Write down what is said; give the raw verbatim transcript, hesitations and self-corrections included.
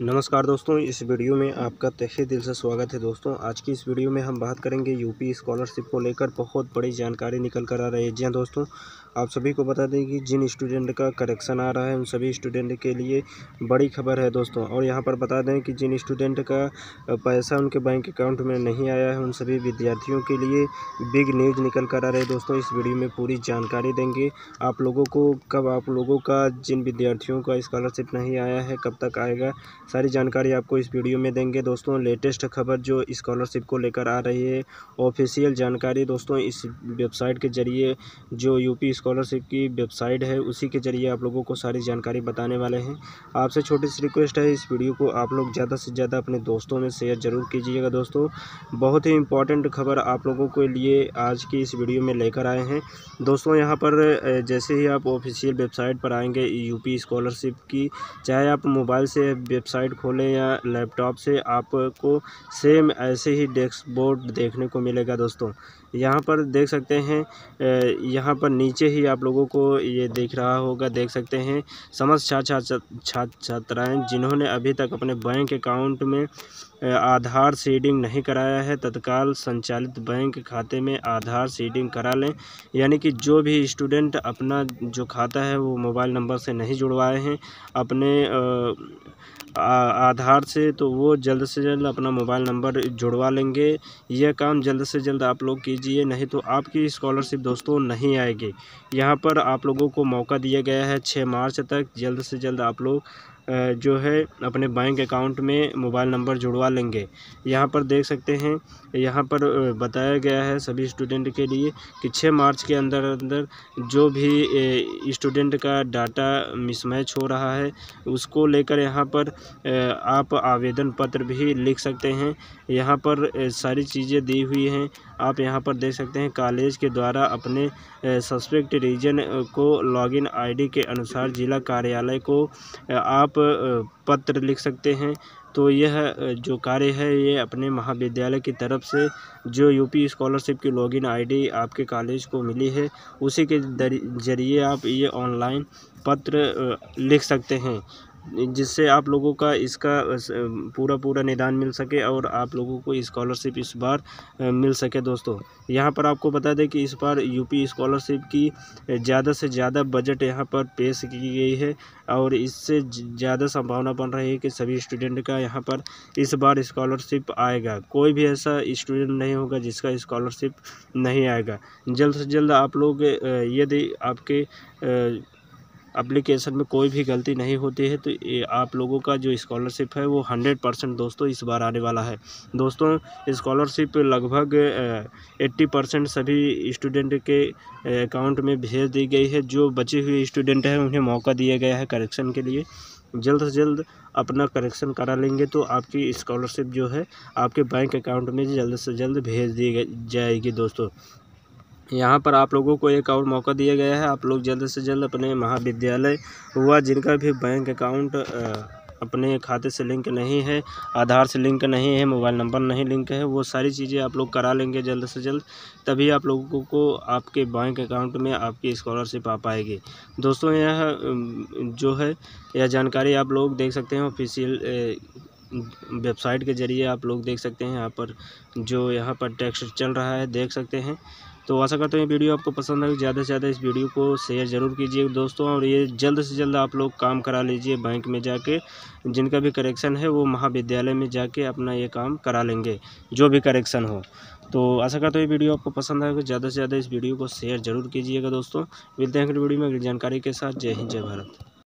नमस्कार दोस्तों, इस वीडियो में आपका तहे दिल से स्वागत है। दोस्तों, आज की इस वीडियो में हम बात करेंगे यूपी स्कॉलरशिप को लेकर बहुत बड़ी जानकारी निकल कर आ रही है। जी हाँ दोस्तों, आप सभी को बता दें कि जिन स्टूडेंट का करेक्शन आ रहा है उन सभी स्टूडेंट के लिए बड़ी खबर है दोस्तों। और यहाँ पर बता दें कि जिन स्टूडेंट का पैसा उनके बैंक अकाउंट में नहीं आया है उन सभी विद्यार्थियों के लिए बिग न्यूज़ निकल कर आ रही है। दोस्तों, इस वीडियो में पूरी जानकारी देंगे आप लोगों को, कब आप लोगों का जिन विद्यार्थियों का स्कॉलरशिप नहीं आया है कब तक आएगा, सारी जानकारी आपको इस वीडियो में देंगे। दोस्तों, लेटेस्ट खबर जो स्कॉलरशिप को लेकर आ रही है, ऑफिशियल जानकारी दोस्तों इस वेबसाइट के जरिए, जो यूपी स्कॉलरशिप की वेबसाइट है उसी के जरिए आप लोगों को सारी जानकारी बताने वाले हैं। आपसे छोटी सी रिक्वेस्ट है, इस वीडियो को आप लोग ज़्यादा से ज़्यादा अपने दोस्तों में शेयर ज़रूर कीजिएगा। दोस्तों, बहुत ही इंपॉर्टेंट खबर आप लोगों के लिए आज की इस वीडियो में लेकर आए हैं। दोस्तों, यहाँ पर जैसे ही आप ऑफिशियल वेबसाइट पर आएँगे यूपी स्कॉलरशिप की, चाहे आप मोबाइल से वेबसाइट साइट खोलें या लैपटॉप से, आपको सेम ऐसे ही डैशबोर्ड देखने को मिलेगा। दोस्तों, यहाँ पर देख सकते हैं, यहाँ पर नीचे ही आप लोगों को ये दिख रहा होगा, देख सकते हैं समस्त छात्र छात्र छात्राएं जिन्होंने अभी तक अपने बैंक अकाउंट में आधार सीडिंग नहीं कराया है, तत्काल संचालित बैंक खाते में आधार सीडिंग करा लें। यानी कि जो भी स्टूडेंट अपना जो खाता है वो मोबाइल नंबर से नहीं जुड़वाए हैं अपने आ, आधार से, तो वो जल्द से जल्द अपना मोबाइल नंबर जुड़वा लेंगे। यह काम जल्द से जल्द आप लोग कीजिए, नहीं तो आपकी स्कॉलरशिप दोस्तों नहीं आएगी। यहाँ पर आप लोगों को मौका दिया गया है छह मार्च तक, जल्द से जल्द आप लोग जो है अपने बैंक अकाउंट में मोबाइल नंबर जुड़वा लेंगे। यहाँ पर देख सकते हैं, यहाँ पर बताया गया है सभी स्टूडेंट के लिए कि छह मार्च के अंदर अंदर जो भी स्टूडेंट का डाटा मिसमैच हो रहा है उसको लेकर यहाँ पर आप आवेदन पत्र भी लिख सकते हैं। यहाँ पर सारी चीज़ें दी हुई हैं, आप यहाँ पर देख सकते हैं। कॉलेज के द्वारा अपने सब्जेक्ट रीजन को लॉगिन आईडी के अनुसार जिला कार्यालय को आप पत्र लिख सकते हैं। तो यह जो कार्य है ये अपने महाविद्यालय की तरफ से जो यूपी स्कॉलरशिप की लॉगिन आईडी आपके कॉलेज को मिली है उसी के जरिए आप ये ऑनलाइन पत्र लिख सकते हैं, जिससे आप लोगों का इसका पूरा पूरा निदान मिल सके और आप लोगों को स्कॉलरशिप इस बार मिल सके। दोस्तों, यहाँ पर आपको बता दें कि इस बार यूपी स्कॉलरशिप की ज़्यादा से ज़्यादा बजट यहाँ पर पेश की गई है और इससे ज़्यादा संभावना बन रही है कि सभी स्टूडेंट का यहाँ पर इस बार स्कॉलरशिप आएगा। कोई भी ऐसा स्टूडेंट नहीं होगा जिसका स्कॉलरशिप नहीं आएगा। जल्द से जल्द आप लोग, यदि आपके एप्लीकेशन में कोई भी गलती नहीं होती है तो आप लोगों का जो स्कॉलरशिप है वो हंड्रेड परसेंट दोस्तों इस बार आने वाला है। दोस्तों, स्कॉलरशिप लगभग अस्सी परसेंट सभी स्टूडेंट के अकाउंट में भेज दी गई है। जो बचे हुए स्टूडेंट हैं उन्हें मौका दिया गया है करेक्शन के लिए, जल्द से जल्द अपना करेक्शन करा लेंगे तो आपकी स्कॉलरशिप जो है आपके बैंक अकाउंट में जल्द से जल्द भेज दी जाएगी। दोस्तों, यहाँ पर आप लोगों को एक और मौका दिया गया है, आप लोग जल्द से जल्द अपने महाविद्यालय हुआ जिनका भी बैंक अकाउंट अपने खाते से लिंक नहीं है, आधार से लिंक नहीं है, मोबाइल नंबर नहीं लिंक है, वो सारी चीज़ें आप लोग करा लेंगे जल्द से जल्द, तभी आप लोगों को आपके बैंक अकाउंट में आपकी स्कॉलरशिप आ पाएगी। दोस्तों, यह जो है यह जानकारी आप लोग देख सकते हैं ऑफिशियल वेबसाइट के जरिए, आप लोग देख सकते हैं। यहाँ पर जो यहाँ पर टेक्स्ट चल रहा है देख सकते हैं। तो आशा करता हूँ ये वीडियो आपको पसंद आएगी, ज़्यादा से ज़्यादा इस वीडियो को शेयर ज़रूर कीजिए दोस्तों। और ये जल्द से जल्द आप लोग काम करा लीजिए बैंक में जाके, जिनका भी करेक्शन है वो महाविद्यालय में जाके अपना ये काम करा लेंगे जो भी करेक्शन हो। तो आशा करता हूँ ये वीडियो आपको पसंद आएगा, ज़्यादा से ज़्यादा इस वीडियो को शेयर ज़रूर कीजिएगा दोस्तों। मिलते हैं अगली वीडियो में अगली जानकारी के साथ। जय हिंद, जय भारत।